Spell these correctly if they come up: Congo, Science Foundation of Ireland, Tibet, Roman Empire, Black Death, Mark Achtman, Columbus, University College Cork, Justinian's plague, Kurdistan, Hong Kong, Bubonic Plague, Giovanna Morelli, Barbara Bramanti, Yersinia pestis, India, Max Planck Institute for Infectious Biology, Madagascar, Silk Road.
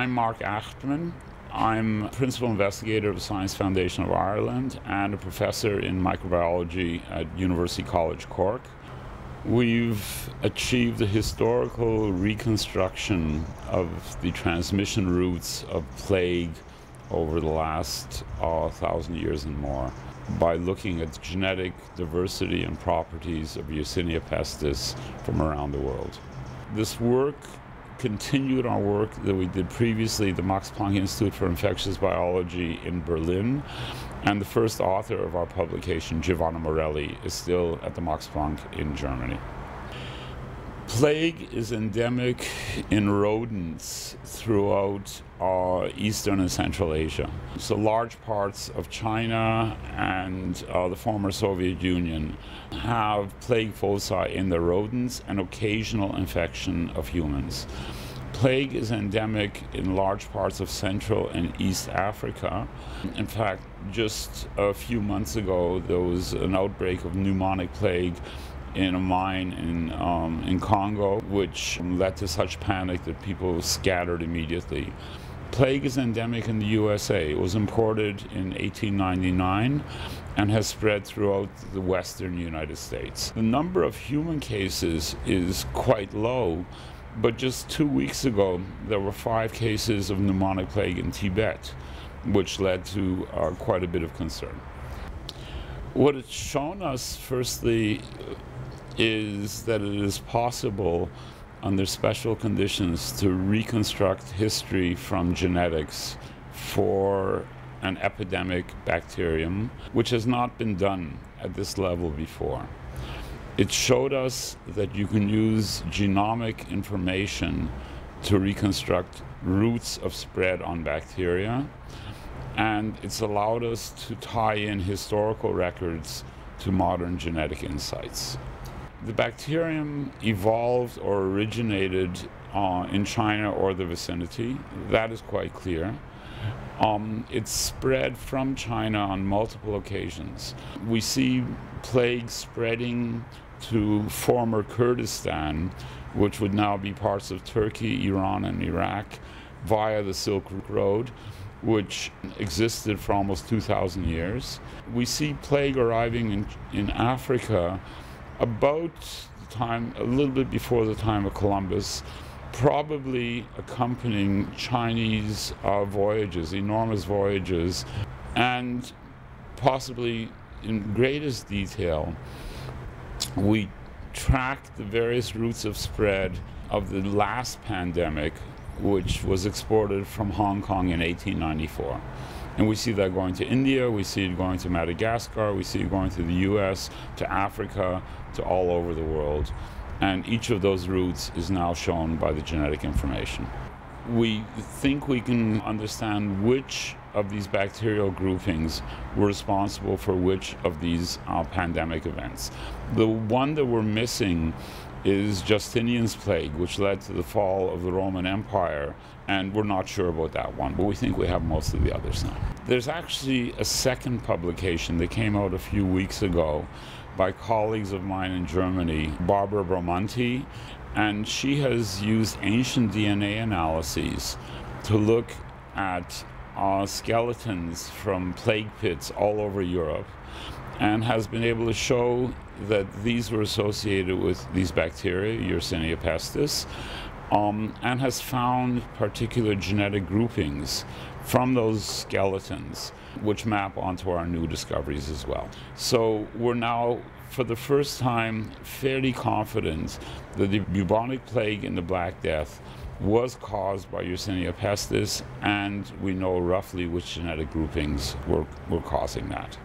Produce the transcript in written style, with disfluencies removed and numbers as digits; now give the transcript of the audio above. I'm Mark Achtman. I'm Principal Investigator of the Science Foundation of Ireland and a Professor in Microbiology at University College Cork. We've achieved a historical reconstruction of the transmission routes of plague over the last 1,000 years and more by looking at the genetic diversity and properties of Yersinia pestis from around the world. This work continued our work that we did previously, the Max Planck Institute for Infectious Biology in Berlin, and the first author of our publication, Giovanna Morelli, is still at the Max Planck in Germany. Plague is endemic in rodents throughout Eastern and Central Asia. So large parts of China and the former Soviet Union have plague foci in their rodents and occasional infection of humans. Plague is endemic in large parts of Central and East Africa. In fact, just a few months ago, there was an outbreak of pneumonic plague in a mine in Congo, which led to such panic that people scattered immediately. Plague is endemic in the USA. It was imported in 1899 and has spread throughout the western United States. The number of human cases is quite low, but just 2 weeks ago there were 5 cases of pneumonic plague in Tibet, which led to quite a bit of concern. What it's shown us, firstly, is that it is possible under special conditions to reconstruct history from genetics for an epidemic bacterium, which has not been done at this level before. It showed us that you can use genomic information to reconstruct routes of spread on bacteria, and it's allowed us to tie in historical records to modern genetic insights. The bacterium evolved or originated in China or the vicinity. That is quite clear. It spread from China on multiple occasions. We see plague spreading to former Kurdistan, which would now be parts of Turkey, Iran, and Iraq, via the Silk Road, which existed for almost 2,000 years. We see plague arriving in Africa about the time, a little bit before the time of Columbus, probably accompanying Chinese voyages, enormous voyages, and possibly in greatest detail, we track the various routes of spread of the last pandemic, which was exported from Hong Kong in 1894. And we see that going to India, we see it going to Madagascar, we see it going to the US, to Africa, to all over the world. And each of those routes is now shown by the genetic information. We think we can understand which of these bacterial groupings were responsible for which of these pandemic events. The one that we're missing is Justinian's plague, which led to the fall of the Roman Empire, and we're not sure about that one, but we think we have most of the others now. There's actually a second publication that came out a few weeks ago by colleagues of mine in Germany, Barbara Bramanti, and she has used ancient DNA analyses to look at skeletons from plague pits all over Europe, and has been able to show that these were associated with these bacteria, Yersinia pestis, and has found particular genetic groupings from those skeletons, which map onto our new discoveries as well. So we're now, for the first time, fairly confident that the bubonic plague and the Black Death was caused by Yersinia pestis, and we know roughly which genetic groupings were causing that.